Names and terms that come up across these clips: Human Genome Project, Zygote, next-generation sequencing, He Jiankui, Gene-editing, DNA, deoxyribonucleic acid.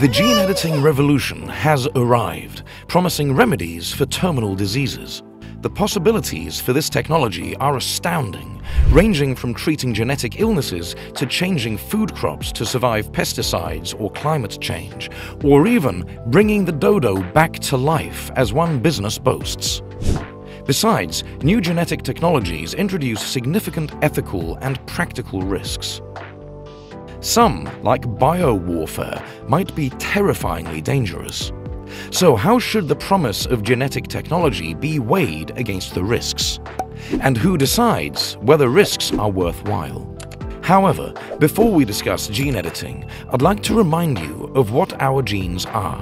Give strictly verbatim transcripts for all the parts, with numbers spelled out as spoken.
The gene editing revolution has arrived, promising remedies for terminal diseases. The possibilities for this technology are astounding, ranging from treating genetic illnesses to changing food crops to survive pesticides or climate change, or even bringing the dodo back to life, as one business boasts. Besides, new genetic technologies introduce significant ethical and practical risks. Some, like biowarfare, might be terrifyingly dangerous. So how should the promise of genetic technology be weighed against the risks? And who decides whether risks are worthwhile? However, before we discuss gene editing, I'd like to remind you of what our genes are.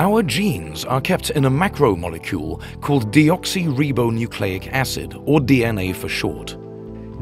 Our genes are kept in a macromolecule called deoxyribonucleic acid, or D N A for short.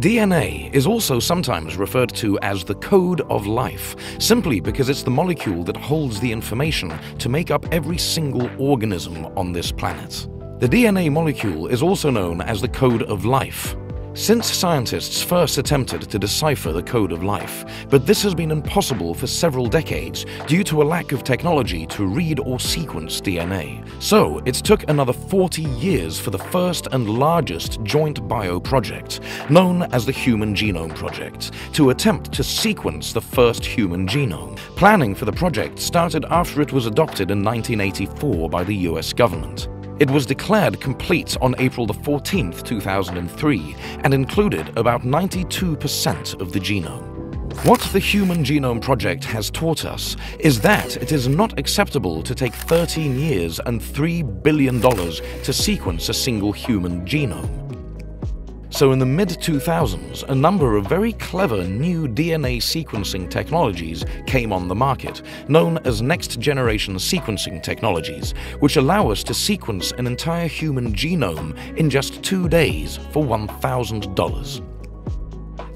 D N A is also sometimes referred to as the code of life, simply because it's the molecule that holds the information to make up every single organism on this planet. The D N A molecule is also known as the code of life, since scientists first attempted to decipher the code of life, but this has been impossible for several decades due to a lack of technology to read or sequence D N A. So it took another forty years for the first and largest joint bio project, known as the Human Genome Project, to attempt to sequence the first human genome. Planning for the project started after it was adopted in nineteen eighty-four by the U S government. It was declared complete on April the fourteenth, two thousand three, and included about ninety-two percent of the genome. What the Human Genome Project has taught us is that it is not acceptable to take thirteen years and three billion dollars to sequence a single human genome. So in the mid two thousands, a number of very clever new D N A sequencing technologies came on the market, known as next-generation sequencing technologies, which allow us to sequence an entire human genome in just two days for one thousand dollars.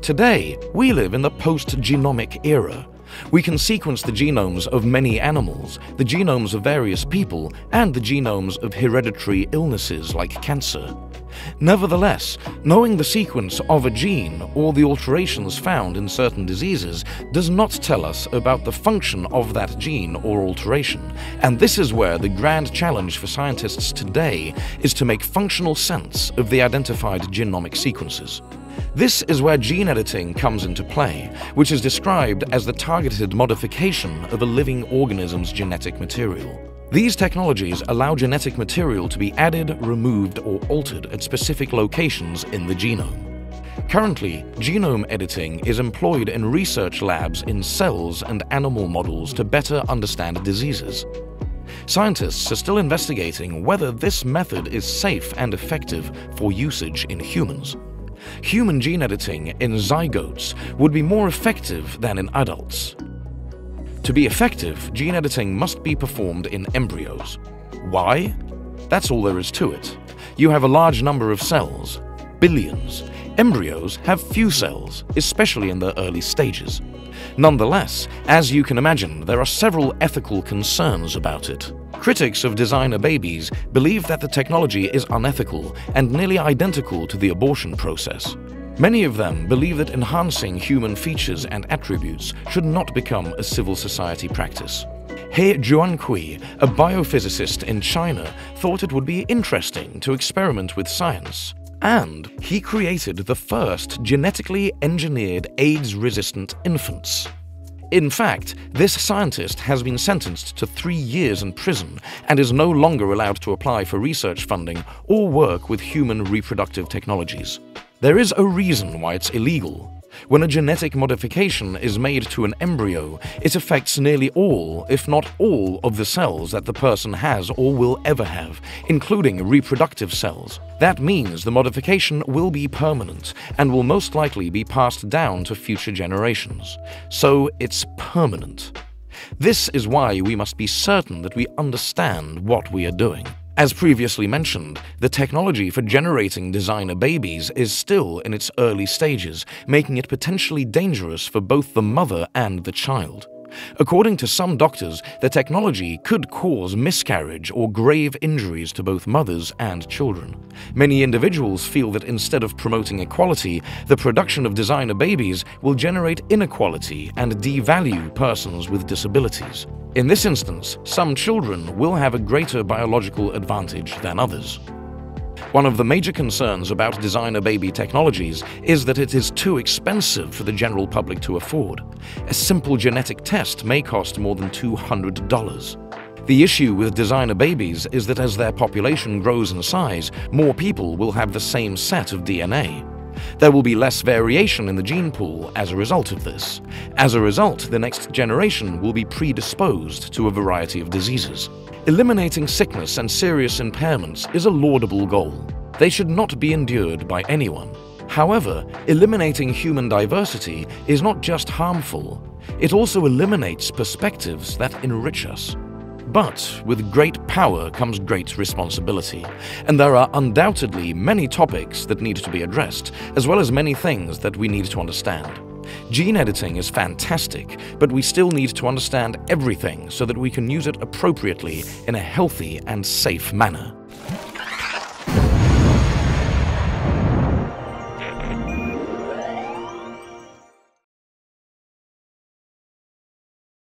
Today, we live in the post-genomic era. We can sequence the genomes of many animals, the genomes of various people, and the genomes of hereditary illnesses like cancer. Nevertheless, knowing the sequence of a gene or the alterations found in certain diseases does not tell us about the function of that gene or alteration, and this is where the grand challenge for scientists today is to make functional sense of the identified genomic sequences. This is where gene editing comes into play, which is described as the targeted modification of a living organism's genetic material. These technologies allow genetic material to be added, removed, or altered at specific locations in the genome. Currently, genome editing is employed in research labs in cells and animal models to better understand diseases. Scientists are still investigating whether this method is safe and effective for usage in humans. Human gene editing in zygotes would be more effective than in adults. To be effective, gene editing must be performed in embryos. Why? That's all there is to it. You have a large number of cells, billions. Embryos have few cells, especially in their early stages. Nonetheless, as you can imagine, there are several ethical concerns about it. Critics of designer babies believe that the technology is unethical and nearly identical to the abortion process. Many of them believe that enhancing human features and attributes should not become a civil society practice. He Jiankui, a biophysicist in China, thought it would be interesting to experiment with science, and he created the first genetically engineered AIDS-resistant infants. In fact, this scientist has been sentenced to three years in prison and is no longer allowed to apply for research funding or work with human reproductive technologies. There is a reason why it's illegal. When a genetic modification is made to an embryo, it affects nearly all, if not all, of the cells that the person has or will ever have, including reproductive cells. That means the modification will be permanent and will most likely be passed down to future generations. So it's permanent. This is why we must be certain that we understand what we are doing. As previously mentioned, the technology for generating designer babies is still in its early stages, making it potentially dangerous for both the mother and the child. According to some doctors, the technology could cause miscarriage or grave injuries to both mothers and children. Many individuals feel that instead of promoting equality, the production of designer babies will generate inequality and devalue persons with disabilities. In this instance, some children will have a greater biological advantage than others. One of the major concerns about designer baby technologies is that it is too expensive for the general public to afford. A simple genetic test may cost more than two hundred dollars. The issue with designer babies is that as their population grows in size, more people will have the same set of D N A. There will be less variation in the gene pool as a result of this. As a result, the next generation will be predisposed to a variety of diseases. Eliminating sickness and serious impairments is a laudable goal. They should not be endured by anyone. However, eliminating human diversity is not just harmful, it also eliminates perspectives that enrich us. But with great power comes great responsibility, and there are undoubtedly many topics that need to be addressed, as well as many things that we need to understand. Gene editing is fantastic, but we still need to understand everything so that we can use it appropriately in a healthy and safe manner.